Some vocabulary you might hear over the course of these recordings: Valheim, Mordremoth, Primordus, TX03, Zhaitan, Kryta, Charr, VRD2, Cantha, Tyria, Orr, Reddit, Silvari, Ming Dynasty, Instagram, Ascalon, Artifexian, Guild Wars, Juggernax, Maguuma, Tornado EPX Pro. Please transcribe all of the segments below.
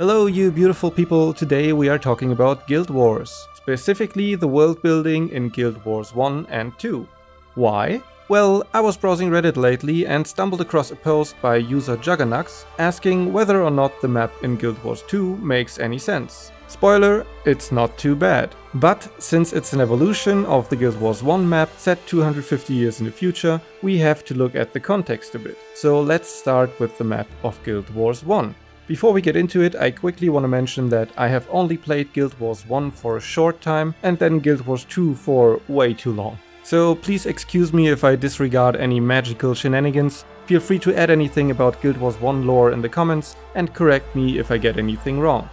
Hello you beautiful people, today we are talking about Guild Wars, specifically the world building in Guild Wars 1 and 2. Why? Well, I was browsing Reddit lately and stumbled across a post by user Juggernax asking whether or not the map in Guild Wars 2 makes any sense. Spoiler, it's not too bad. But since it's an evolution of the Guild Wars 1 map set 250 years in the future, we have to look at the context a bit. So let's start with the map of Guild Wars 1. Before we get into it, I quickly want to mention that I have only played Guild Wars 1 for a short time and then Guild Wars 2 for way too long. So please excuse me if I disregard any magical shenanigans, feel free to add anything about Guild Wars 1 lore in the comments and correct me if I get anything wrong.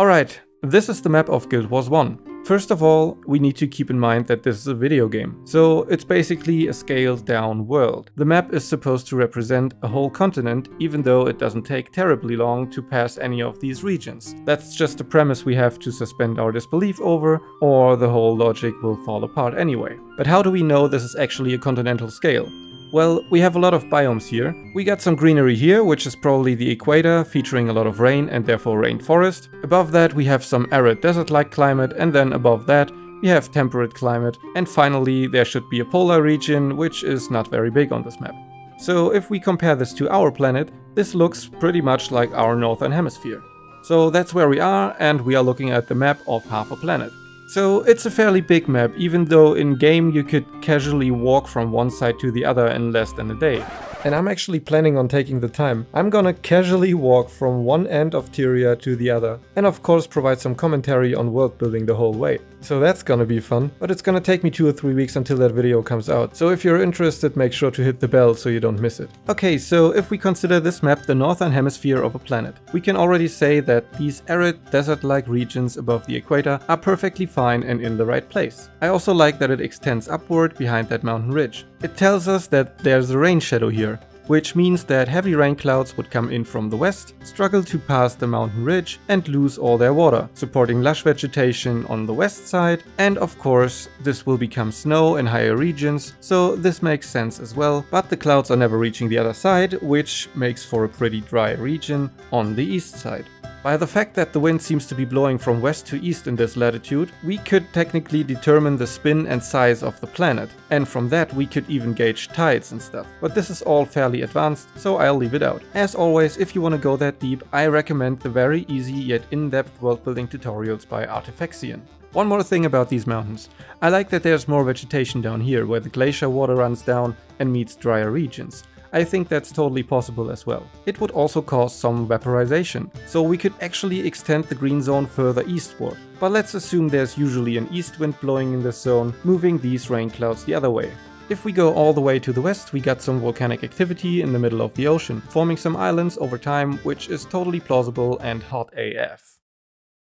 Alright, this is the map of Guild Wars 1. First of all, we need to keep in mind that this is a video game, so it's basically a scaled-down world. The map is supposed to represent a whole continent, even though it doesn't take terribly long to pass any of these regions. That's just a premise we have to suspend our disbelief over, or the whole logic will fall apart anyway. But how do we know this is actually a continental scale? Well, we have a lot of biomes here. We got some greenery here, which is probably the equator, featuring a lot of rain and therefore rainforest. Above that we have some arid desert-like climate, and then above that we have temperate climate. And finally there should be a polar region, which is not very big on this map. So if we compare this to our planet, this looks pretty much like our northern hemisphere. So that's where we are, and we are looking at the map of half a planet. So it's a fairly big map, even though in-game you could casually walk from one side to the other in less than a day. And I'm actually planning on taking the time. I'm gonna casually walk from one end of Tyria to the other, and of course provide some commentary on world building the whole way. So that's gonna be fun, but it's gonna take me 2 or 3 weeks until that video comes out, so if you're interested make sure to hit the bell so you don't miss it. Okay, so if we consider this map the northern hemisphere of a planet, we can already say that these arid, desert-like regions above the equator are perfectly fine and in the right place. I also like that it extends upward behind that mountain ridge. It tells us that there's a rain shadow here, which means that heavy rain clouds would come in from the west, struggle to pass the mountain ridge and lose all their water, supporting lush vegetation on the west side, and of course this will become snow in higher regions, so this makes sense as well, but the clouds are never reaching the other side, which makes for a pretty dry region on the east side. By the fact that the wind seems to be blowing from west to east in this latitude, we could technically determine the spin and size of the planet, and from that we could even gauge tides and stuff. But this is all fairly advanced, so I'll leave it out. As always, if you want to go that deep, I recommend the very easy yet in-depth world-building tutorials by Artifexian. One more thing about these mountains. I like that there's more vegetation down here, where the glacier water runs down and meets drier regions. I think that's totally possible as well. It would also cause some vaporization, so we could actually extend the green zone further eastward. But let's assume there's usually an east wind blowing in this zone, moving these rain clouds the other way. If we go all the way to the west, we got some volcanic activity in the middle of the ocean, forming some islands over time, which is totally plausible and hot AF.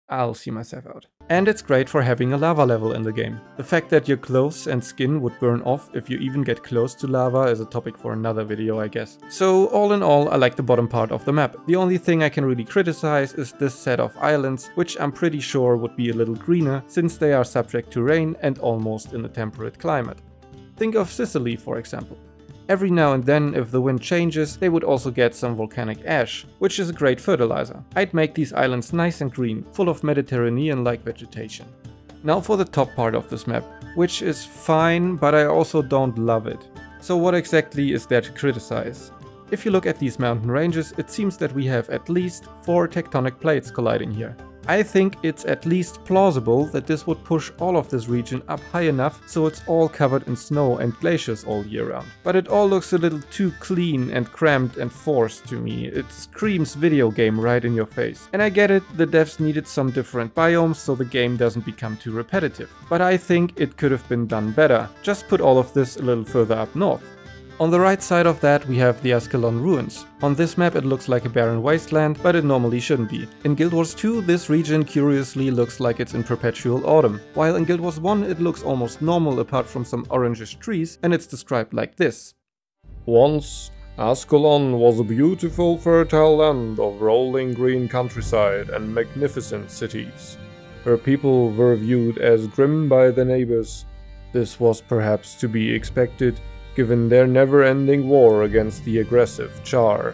I'll see myself out. And it's great for having a lava level in the game. The fact that your clothes and skin would burn off if you even get close to lava is a topic for another video, I guess. So all in all, I like the bottom part of the map. The only thing I can really criticize is this set of islands, which I'm pretty sure would be a little greener since they are subject to rain and almost in a temperate climate. Think of Sicily, for example. Every now and then, if the wind changes, they would also get some volcanic ash, which is a great fertilizer. I'd make these islands nice and green, full of Mediterranean-like vegetation. Now for the top part of this map, which is fine, but I also don't love it. So what exactly is there to criticize? If you look at these mountain ranges, it seems that we have at least 4 tectonic plates colliding here. I think it's at least plausible that this would push all of this region up high enough so it's all covered in snow and glaciers all year round. But it all looks a little too clean and cramped and forced to me. It screams video game right in your face. And I get it, the devs needed some different biomes so the game doesn't become too repetitive. But I think it could have been done better. Just put all of this a little further up north. On the right side of that we have the Ascalon ruins. On this map it looks like a barren wasteland, but it normally shouldn't be. In Guild Wars 2 this region curiously looks like it's in perpetual autumn, while in Guild Wars 1 it looks almost normal apart from some orangish trees, and it's described like this. Once Ascalon was a beautiful fertile land of rolling green countryside and magnificent cities. Her people were viewed as grim by their neighbors. This was perhaps to be expected, given their never-ending war against the aggressive Charr.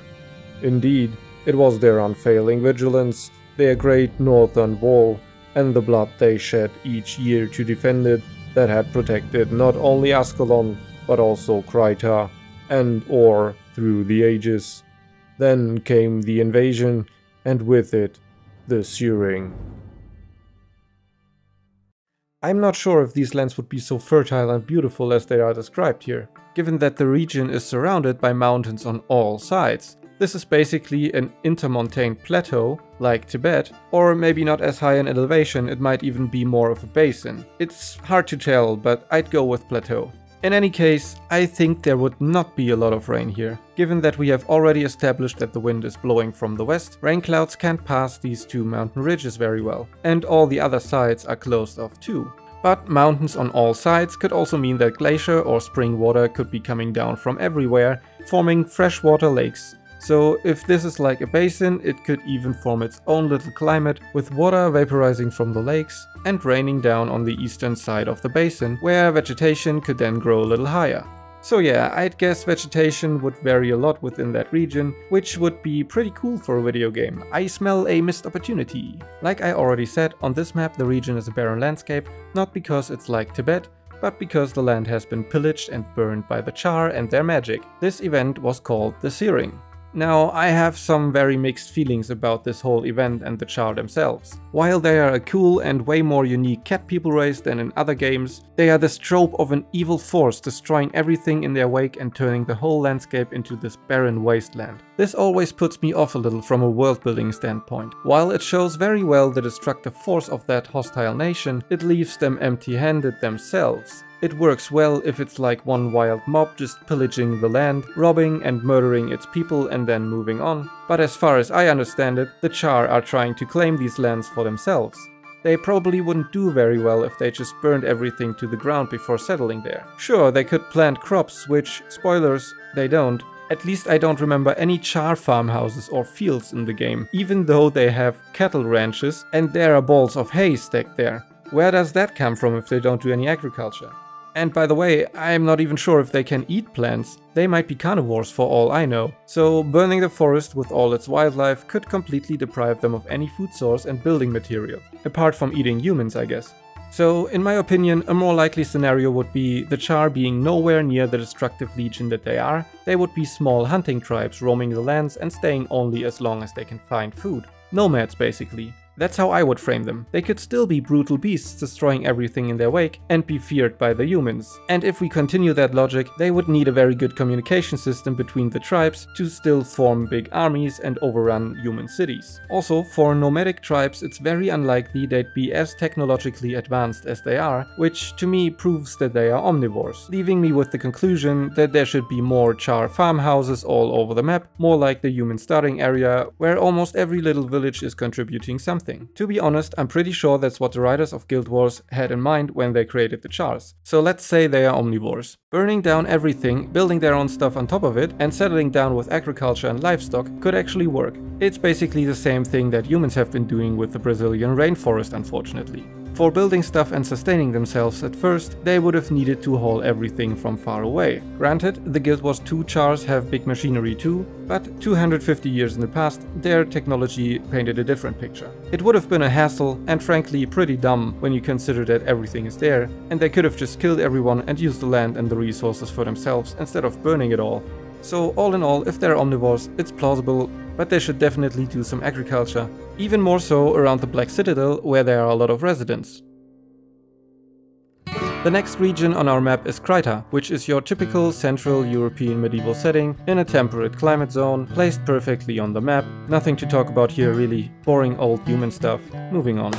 Indeed, it was their unfailing vigilance, their great northern wall, and the blood they shed each year to defend it that had protected not only Ascalon, but also Kryta and Orr through the ages. Then came the invasion, and with it, the searing. I'm not sure if these lands would be so fertile and beautiful as they are described here, given that the region is surrounded by mountains on all sides. This is basically an intermontane plateau, like Tibet, or maybe not as high in elevation, it might even be more of a basin. It's hard to tell, but I'd go with plateau. In any case, I think there would not be a lot of rain here, given that we have already established that the wind is blowing from the west, rain clouds can't pass these two mountain ridges very well, and all the other sides are closed off too. But mountains on all sides could also mean that glacier or spring water could be coming down from everywhere, forming freshwater lakes. So if this is like a basin, it could even form its own little climate, with water vaporizing from the lakes and raining down on the eastern side of the basin, where vegetation could then grow a little higher. So yeah, I'd guess vegetation would vary a lot within that region, which would be pretty cool for a video game. I smell a missed opportunity. Like I already said, on this map the region is a barren landscape, not because it's like Tibet, but because the land has been pillaged and burned by the Charr and their magic. This event was called the Searing. Now, I have some very mixed feelings about this whole event and the Charr themselves. While they are a cool and way more unique cat people race than in other games, they are the trope of an evil force destroying everything in their wake and turning the whole landscape into this barren wasteland. This always puts me off a little from a world-building standpoint. While it shows very well the destructive force of that hostile nation, it leaves them empty-handed themselves. It works well if it's like one wild mob just pillaging the land, robbing and murdering its people and then moving on. But as far as I understand it, the Charr are trying to claim these lands for themselves. They probably wouldn't do very well if they just burned everything to the ground before settling there. Sure, they could plant crops, which, spoilers, they don't. At least I don't remember any Charr farmhouses or fields in the game, even though they have cattle ranches and there are balls of hay stacked there. Where does that come from if they don't do any agriculture? And by the way, I'm not even sure if they can eat plants. They might be carnivores for all I know. So burning the forest with all its wildlife could completely deprive them of any food source and building material. Apart from eating humans, I guess. So, in my opinion, a more likely scenario would be the Charr being nowhere near the destructive legion that they are. They would be small hunting tribes roaming the lands and staying only as long as they can find food. Nomads, basically. That's how I would frame them. They could still be brutal beasts destroying everything in their wake and be feared by the humans. And if we continue that logic, they would need a very good communication system between the tribes to still form big armies and overrun human cities. Also, for nomadic tribes it's very unlikely they'd be as technologically advanced as they are, which to me proves that they are omnivores, leaving me with the conclusion that there should be more Charr farmhouses all over the map, more like the human starting area, where almost every little village is contributing something. To be honest, I'm pretty sure that's what the writers of Guild Wars had in mind when they created the Charrs. So let's say they are omnivores. Burning down everything, building their own stuff on top of it, and settling down with agriculture and livestock could actually work. It's basically the same thing that humans have been doing with the Brazilian rainforest, unfortunately. For building stuff and sustaining themselves at first, they would have needed to haul everything from far away. Granted, the Guild Wars 2 Charrs have big machinery too, but 250 years in the past, their technology painted a different picture. It would have been a hassle and frankly pretty dumb when you consider that everything is there, and they could have just killed everyone and used the land and the resources for themselves instead of burning it all. So all in all, if they're omnivores, it's plausible, but they should definitely do some agriculture, even more so around the Black Citadel, where there are a lot of residents. The next region on our map is Kryta, which is your typical Central European medieval setting in a temperate climate zone, placed perfectly on the map. Nothing to talk about here really, boring old human stuff. Moving on.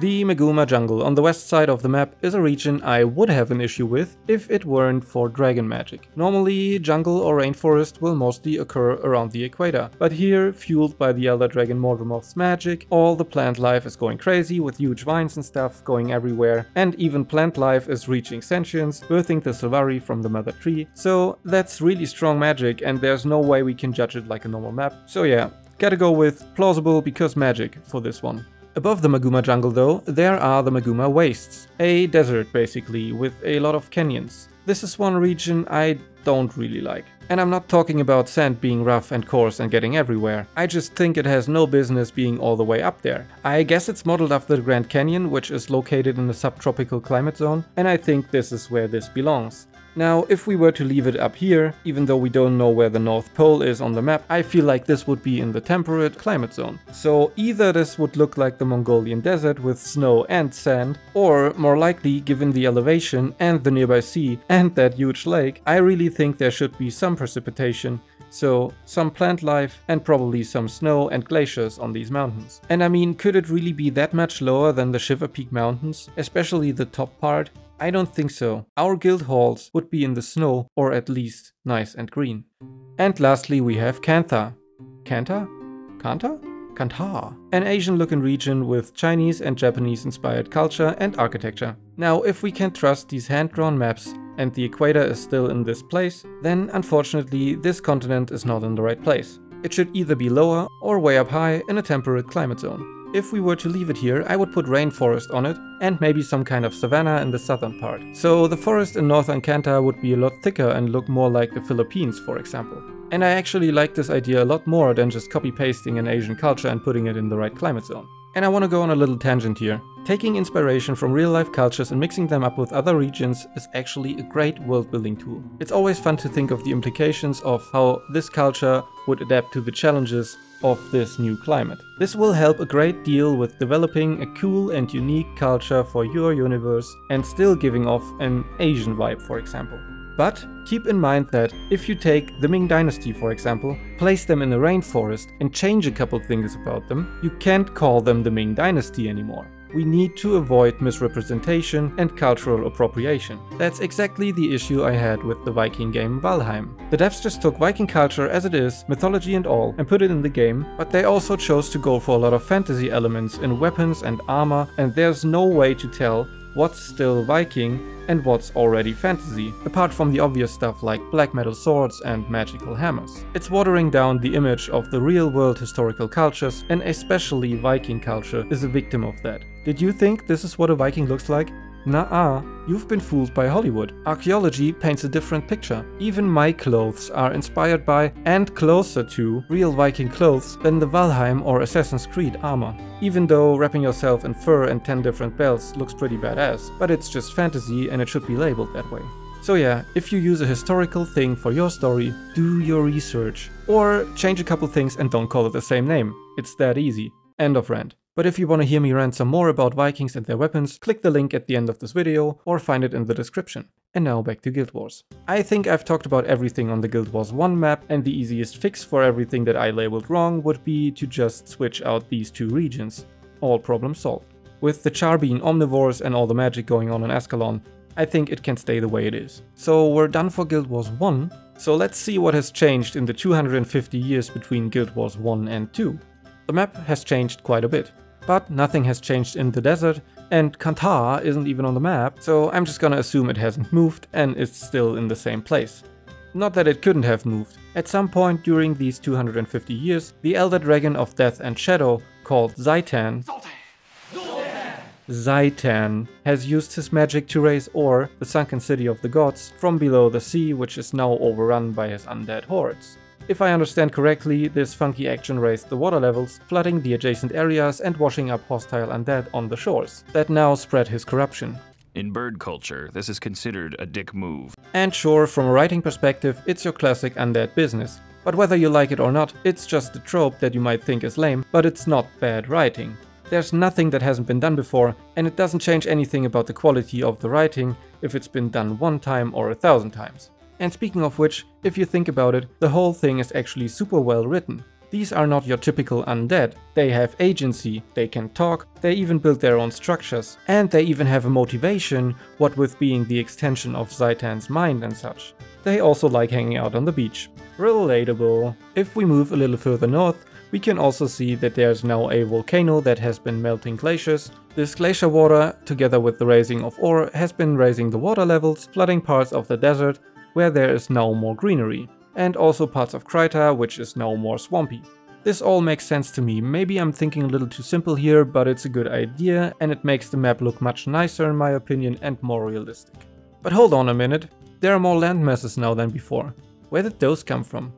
The Maguuma jungle on the west side of the map is a region I would have an issue with if it weren't for dragon magic. Normally, jungle or rainforest will mostly occur around the equator, but here, fueled by the elder dragon Mordremoth's magic, all the plant life is going crazy with huge vines and stuff going everywhere, and even plant life is reaching sentience, birthing the Silvari from the mother tree, so that's really strong magic and there's no way we can judge it like a normal map. So yeah, gotta go with plausible because magic for this one. Above the Maguuma jungle though, there are the Maguuma Wastes, a desert basically, with a lot of canyons. This is one region I don't really like. And I'm not talking about sand being rough and coarse and getting everywhere. I just think it has no business being all the way up there. I guess it's modeled after the Grand Canyon, which is located in a subtropical climate zone, and I think this is where this belongs. Now, if we were to leave it up here, even though we don't know where the North Pole is on the map, I feel like this would be in the temperate climate zone. So either this would look like the Mongolian desert with snow and sand, or more likely, given the elevation and the nearby sea and that huge lake, I really think there should be some precipitation. So some plant life and probably some snow and glaciers on these mountains. And I mean, could it really be that much lower than the Shiver Peak Mountains, especially the top part? I don't think so. Our guild halls would be in the snow, or at least nice and green. And lastly we have Cantha. Cantha? Cantha? Cantha. An Asian-looking region with Chinese and Japanese-inspired culture and architecture. Now, if we can trust these hand-drawn maps, and the equator is still in this place, then unfortunately this continent is not in the right place. It should either be lower or way up high in a temperate climate zone. If we were to leave it here, I would put rainforest on it and maybe some kind of savanna in the southern part. So the forest in northern Cantha would be a lot thicker and look more like the Philippines, for example. And I actually like this idea a lot more than just copy-pasting an Asian culture and putting it in the right climate zone. And I want to go on a little tangent here. Taking inspiration from real-life cultures and mixing them up with other regions is actually a great world-building tool. It's always fun to think of the implications of how this culture would adapt to the challenges of this new climate. This will help a great deal with developing a cool and unique culture for your universe and still giving off an Asian vibe, for example. But keep in mind that if you take the Ming Dynasty, for example, place them in the rainforest and change a couple things about them, you can't call them the Ming Dynasty anymore. We need to avoid misrepresentation and cultural appropriation. That's exactly the issue I had with the Viking game Valheim. The devs just took Viking culture as it is, mythology and all, and put it in the game, but they also chose to go for a lot of fantasy elements in weapons and armor, and there's no way to tell what's still Viking and what's already fantasy, apart from the obvious stuff like black metal swords and magical hammers. It's watering down the image of the real-world historical cultures, and especially Viking culture is a victim of that. Did you think this is what a Viking looks like? Nah-ah, you've been fooled by Hollywood. Archaeology paints a different picture. Even my clothes are inspired by and closer to real Viking clothes than the Valheim or Assassin's Creed armor. Even though wrapping yourself in fur and 10 different belts looks pretty badass, but it's just fantasy and it should be labeled that way. So yeah, if you use a historical thing for your story, do your research. Or change a couple things and don't call it the same name. It's that easy. End of rant. But if you want to hear me rant some more about Vikings and their weapons, click the link at the end of this video or find it in the description. And now back to Guild Wars. I think I've talked about everything on the Guild Wars 1 map, and the easiest fix for everything that I labeled wrong would be to just switch out these two regions. All problem solved. With the Charr being omnivores and all the magic going on in Ascalon, I think it can stay the way it is. So we're done for Guild Wars 1, so let's see what has changed in the 250 years between Guild Wars 1 and 2. The map has changed quite a bit. But nothing has changed in the desert, and Cantha isn't even on the map, so I'm just gonna assume it hasn't moved and it's still in the same place. Not that it couldn't have moved. At some point during these 250 years, the elder dragon of death and shadow, called Zhaitan, has used his magic to raise Orr, the sunken city of the gods, from below the sea, which is now overrun by his undead hordes. If I understand correctly, this funky action raised the water levels, flooding the adjacent areas and washing up hostile undead on the shores, that now spread his corruption. In bird culture, this is considered a dick move. And sure, from a writing perspective, it's your classic undead business. But whether you like it or not, it's just a trope that you might think is lame, but it's not bad writing. There's nothing that hasn't been done before, and it doesn't change anything about the quality of the writing if it's been done one time or 1,000 times. And speaking of which, if you think about it, the whole thing is actually super well written. These are not your typical undead. They have agency, they can talk, they even build their own structures, and they even have a motivation, what with being the extension of Zaitan's mind and such. They also like hanging out on the beach. Relatable. If we move a little further north, we can also see that there's now a volcano that has been melting glaciers. This glacier water, together with the raising of ore, has been raising the water levels, flooding parts of the desert, where there is now more greenery, and also parts of Kryta, which is now more swampy. This all makes sense to me. Maybe I'm thinking a little too simple here, but it's a good idea, and it makes the map look much nicer in my opinion and more realistic. But hold on a minute. There are more landmasses now than before. Where did those come from?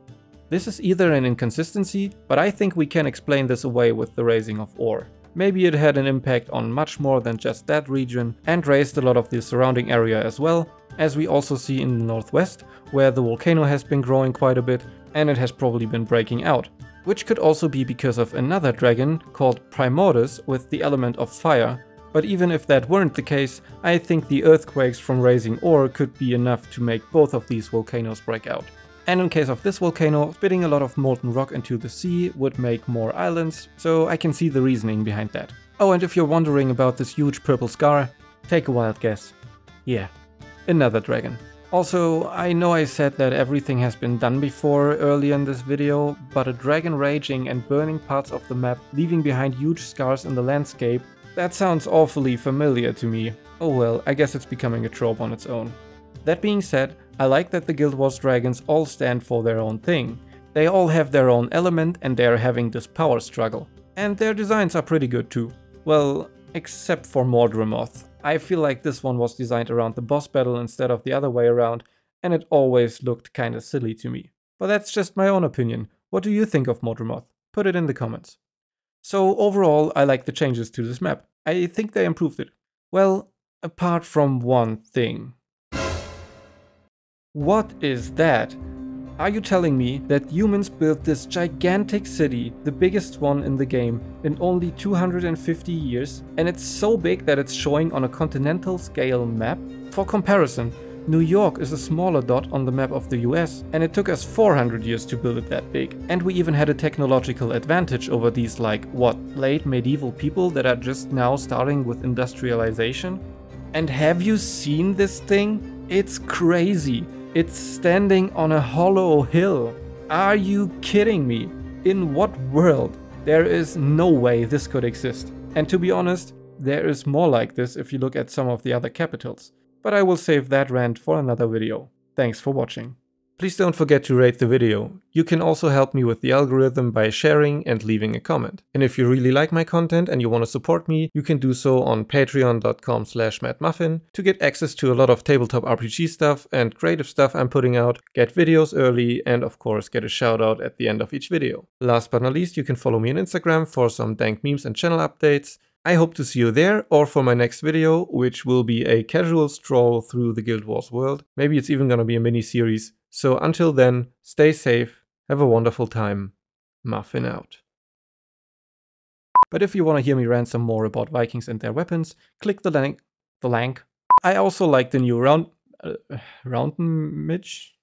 This is either an inconsistency, but I think we can explain this away with the raising of Orr. Maybe it had an impact on much more than just that region and raised a lot of the surrounding area as well, as we also see in the northwest, where the volcano has been growing quite a bit and it has probably been breaking out. Which could also be because of another dragon called Primordus with the element of fire, but even if that weren't the case, I think the earthquakes from raising Orr could be enough to make both of these volcanoes break out. And in case of this volcano, spitting a lot of molten rock into the sea would make more islands, so I can see the reasoning behind that. Oh, and if you're wondering about this huge purple scar, take a wild guess. Yeah, another dragon. Also, I know I said that everything has been done before earlier in this video, but a dragon raging and burning parts of the map, leaving behind huge scars in the landscape, that sounds awfully familiar to me. Oh well, I guess it's becoming a trope on its own. That being said, I like that the Guild Wars dragons all stand for their own thing. They all have their own element and they are having this power struggle. And their designs are pretty good too. Well, except for Mordremoth. I feel like this one was designed around the boss battle instead of the other way around, and it always looked kinda silly to me. But that's just my own opinion. What do you think of Mordremoth? Put it in the comments. So overall, I like the changes to this map. I think they improved it. Well, apart from one thing. What is that? Are you telling me that humans built this gigantic city, the biggest one in the game, in only 250 years, and it's so big that it's showing on a continental scale map? For comparison, New York is a smaller dot on the map of the US, and it took us 400 years to build it that big. And we even had a technological advantage over these, like, what, late medieval people that are just now starting with industrialization? And have you seen this thing? It's crazy. It's standing on a hollow hill. Are you kidding me? In what world? There is no way this could exist. And to be honest, there is more like this if you look at some of the other capitals. But I will save that rant for another video. Thanks for watching. Please don't forget to rate the video. You can also help me with the algorithm by sharing and leaving a comment. And if you really like my content and you want to support me, you can do so on patreon.com/mattmuffin to get access to a lot of tabletop RPG stuff and creative stuff I'm putting out, get videos early, and of course get a shout out at the end of each video. Last but not least, you can follow me on Instagram for some dank memes and channel updates. I hope to see you there or for my next video, which will be a casual stroll through the Guild Wars world. Maybe it's even gonna be a mini-series. So until then, stay safe, have a wonderful time, Muffin out. But if you wanna hear me rant some more about Vikings and their weapons, click the link. I also like the new round... Round Mitch?